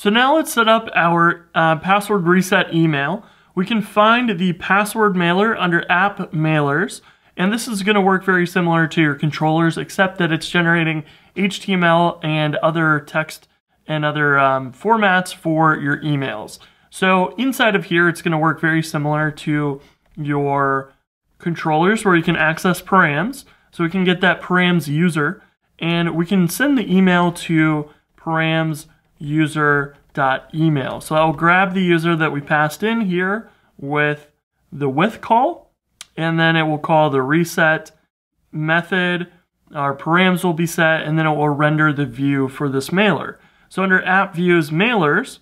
So now let's set up our password reset email. We can find the password mailer under app mailers, and this is going to work very similar to your controllers, except that it's generating HTML and other text and other formats for your emails. So inside of here, it's going to work very similar to your controllers where you can access params. So we can get that params user, and we can send the email to params user.email. So I'll grab the user that we passed in here with the with call, and then it will call the reset method. Our params will be set, and then it will render the view for this mailer. So under app views mailers,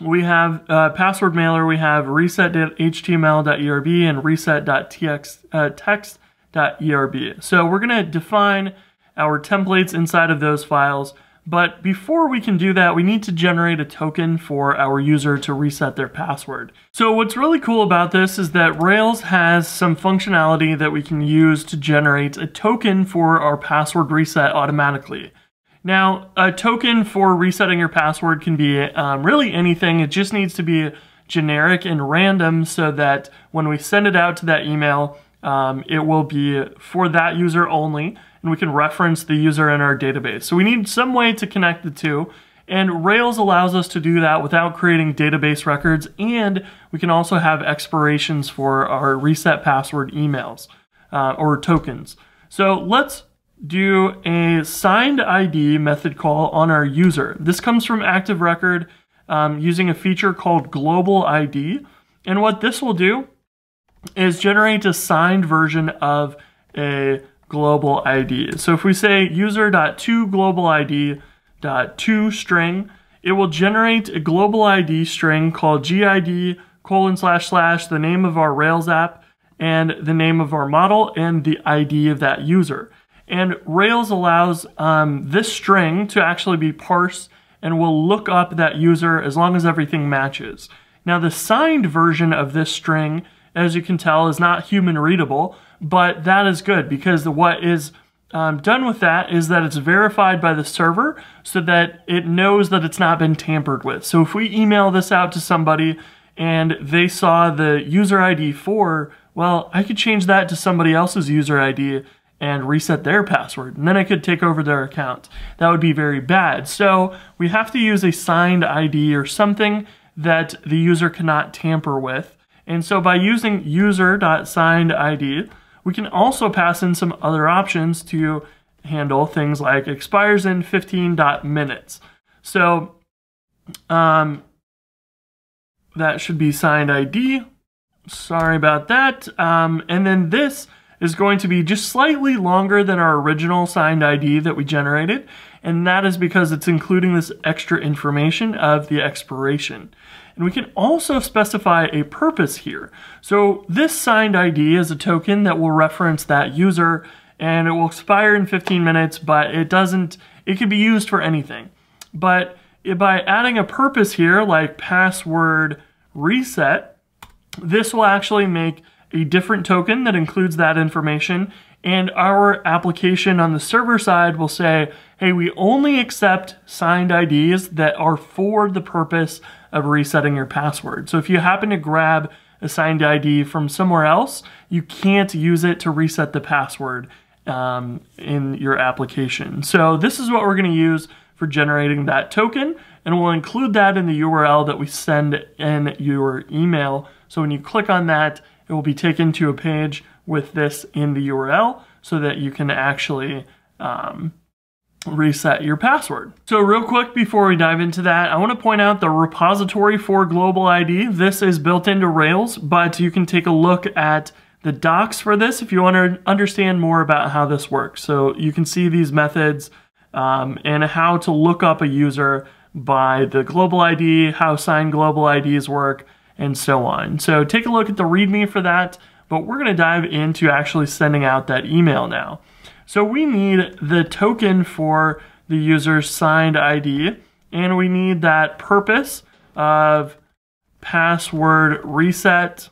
we have password mailer, we have reset.html.erb and reset.text.erb. So we're gonna define our templates inside of those files. But before we can do that, we need to generate a token for our user to reset their password. So what's really cool about this is that Rails has some functionality that we can use to generate a token for our password reset automatically. Now, a token for resetting your password can be really anything. It just needs to be generic and random so that when we send it out to that email, it will be for that user only, and we can reference the user in our database. So we need some way to connect the two, and Rails allows us to do that without creating database records, and we can also have expirations for our reset password emails or tokens. So let's do a signed ID method call on our user. This comes from Active Record using a feature called Global ID, and what this will do is generate a signed version of a global ID. So if we say user.toGlobalID.toString, it will generate a global ID string called gid:// the name of our Rails app and the name of our model and the ID of that user. And Rails allows this string to actually be parsed and will look up that user as long as everything matches. Now the signed version of this string, as you can tell, is not human readable, but that is good because what is done with that is that it's verified by the server so that it knows that it's not been tampered with. So if we email this out to somebody and they saw the user ID 4, well, I could change that to somebody else's user ID and reset their password, and then I could take over their account. That would be very bad. So we have to use a signed ID or something that the user cannot tamper with. And so by using user.signedID, we can also pass in some other options to handle things like expires in 15.minutes. So that should be signed ID. Sorry about that. And then this is going to be just slightly longer than our original signed ID that we generated. And that is because it's including this extra information of the expiration. And we can also specify a purpose here. So this signed ID is a token that will reference that user, and it will expire in 15 minutes, but it could be used for anything. But by adding a purpose here, like password reset, this will actually make a different token that includes that information, and our application on the server side will say, hey, we only accept signed IDs that are for the purpose of resetting your password. So if you happen to grab a signed ID from somewhere else, you can't use it to reset the password in your application. So this is what we're going to use for generating that token, and we'll include that in the URL that we send in your email. So when you click on that, it will be taken to a page with this in the URL so that you can actually reset your password. So real quick before we dive into that, I want to point out the repository for Global ID. This is built into Rails, but you can take a look at the docs for this if you want to understand more about how this works. So you can see these methods and how to look up a user by the Global ID, how signed Global IDs work, and so on. So take a look at the README for that, but we're gonna dive into actually sending out that email now. So we need the token for the user's signed ID, and we need that purpose of password reset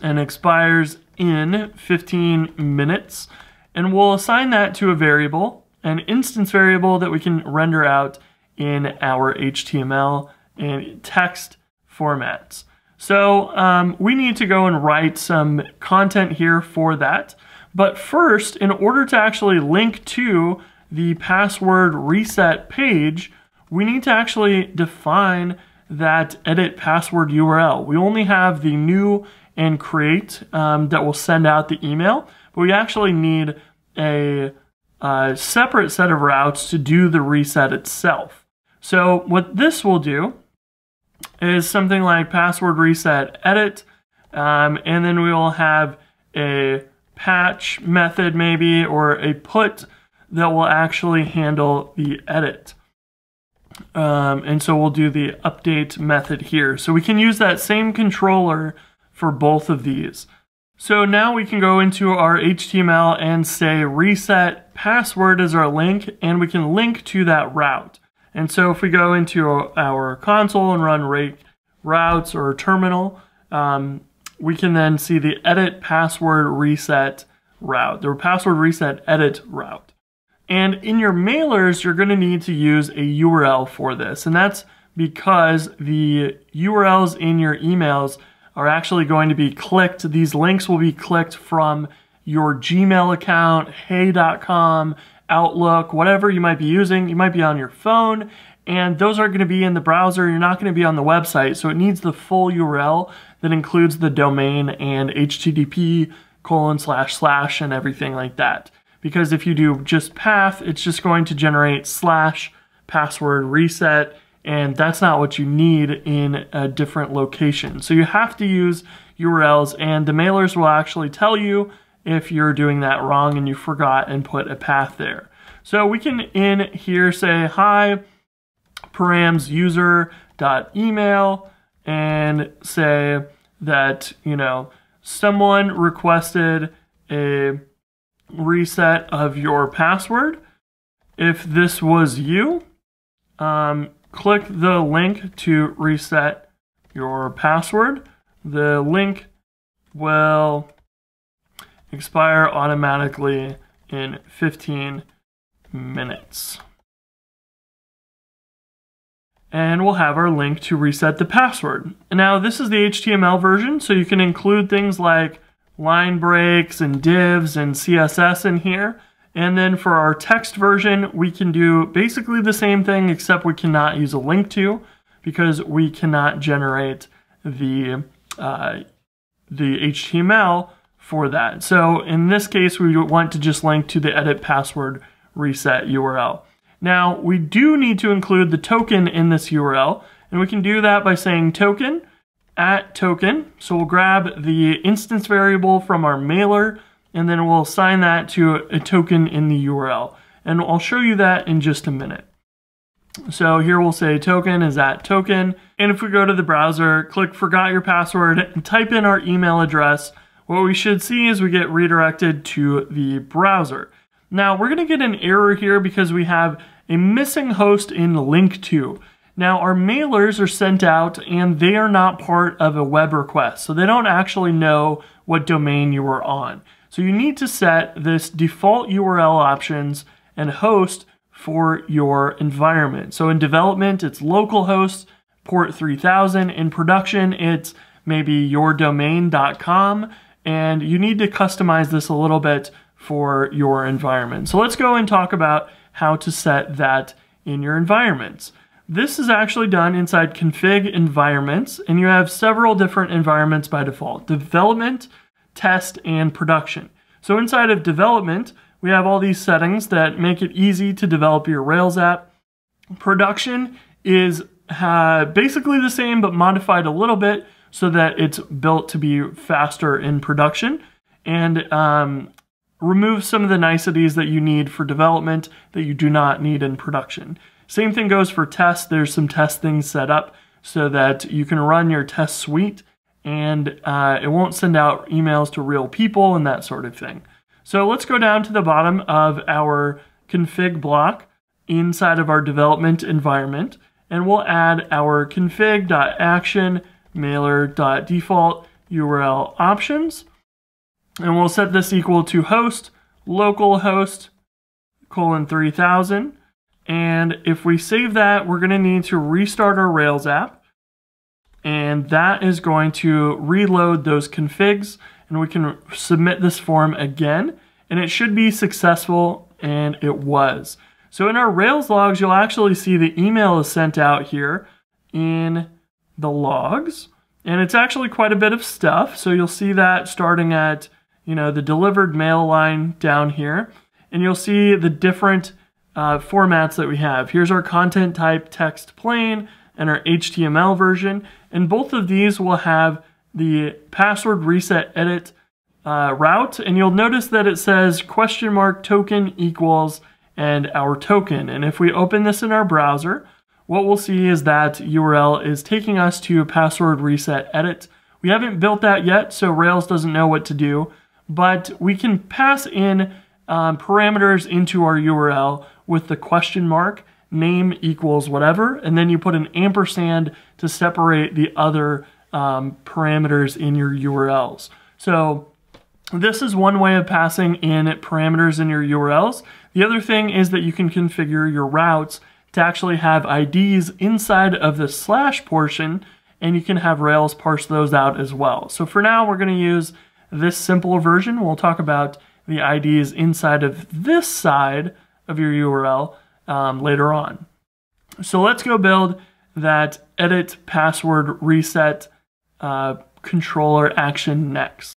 and expires in 15 minutes. And we'll assign that to a variable, an instance variable that we can render out in our HTML and text formats. So we need to go and write some content here for that. But first, in order to actually link to the password reset page, we need to actually define that edit password URL. We only have the new and create that will send out the email, but we actually need a separate set of routes to do the reset itself. So what this will do is something like password reset edit, and then we will have a patch method maybe, or a put that will actually handle the edit. And so we'll do the update method here. So we can use that same controller for both of these. So now we can go into our HTML and say reset password is our link, and we can link to that route. And so if we go into our console and run routes or terminal, we can then see the edit password reset route, the password reset edit route. And in your mailers, you're going to need to use a URL for this. And that's because the URLs in your emails are actually going to be clicked. These links will be clicked from your Gmail account, hey.com, Outlook, whatever you might be using. You might be on your phone, and those are going to be in the browser. You're not going to be on the website. So it needs the full URL that includes the domain and http:// and everything like that. Because if you do just path, it's just going to generate slash password reset, and that's not what you need in a different location. So you have to use URLs, and the mailers will actually tell you if you're doing that wrong and you forgot and put a path there. So we can in here say hi params user.email and say that, you know, someone requested a reset of your password. If this was you, click the link to reset your password. The link will expire automatically in 15 minutes. And we'll have our link to reset the password. And now this is the HTML version, so you can include things like line breaks and divs and CSS in here. And then for our text version, we can do basically the same thing, except we cannot use a link to, because we cannot generate the HTML for that. So in this case, we want to just link to the edit password reset URL. Now we do need to include the token in this URL, and we can do that by saying token at token. So we'll grab the instance variable from our mailer, and then we'll assign that to a token in the URL. And I'll show you that in just a minute. So here we'll say token is at token. And if we go to the browser, click forgot your password, and type in our email address, what we should see is we get redirected to the browser. Now we're gonna get an error here because we have a missing host in link to. Now our mailers are sent out and they are not part of a web request. So they don't actually know what domain you were on. So you need to set this default URL options and host for your environment. So in development, it's localhost, port 3000. In production, it's maybe yourdomain.com. And you need to customize this a little bit for your environment. So let's go and talk about how to set that in your environments. This is actually done inside config environments, and you have several different environments by default: development, test, and production. So inside of development, we have all these settings that make it easy to develop your Rails app. Production is basically the same, but modified a little bit so that it's built to be faster in production, and remove some of the niceties that you need for development that you do not need in production. Same thing goes for test. There's some test things set up so that you can run your test suite, and it won't send out emails to real people and that sort of thing. So let's go down to the bottom of our config block inside of our development environment, and we'll add our config.action mailer.default URL options, and we'll set this equal to host localhost : 3000, And if we save that, we're going to need to restart our Rails app. And that is going to reload those configs. And we can submit this form again. And it should be successful. And it was. So in our Rails logs, you'll actually see the email is sent out here in the logs. And it's actually quite a bit of stuff. So you'll see that starting at, you know, the delivered mail line down here. And you'll see the different formats that we have. Here's our content type text plain and our HTML version. And both of these will have the password reset edit route. And you'll notice that it says question mark token equals and our token. And if we open this in our browser, what we'll see is that URL is taking us to password reset edit. We haven't built that yet, so Rails doesn't know what to do, but we can pass in parameters into our URL with the question mark, name equals whatever, and then you put an ampersand to separate the other parameters in your URLs. So this is one way of passing in parameters in your URLs. The other thing is that you can configure your routes to actually have IDs inside of the slash portion, and you can have Rails parse those out as well. So for now, we're going to use this simple version. We'll talk about the IDs inside of this side of your URL later on. So let's go build that edit password reset controller action next.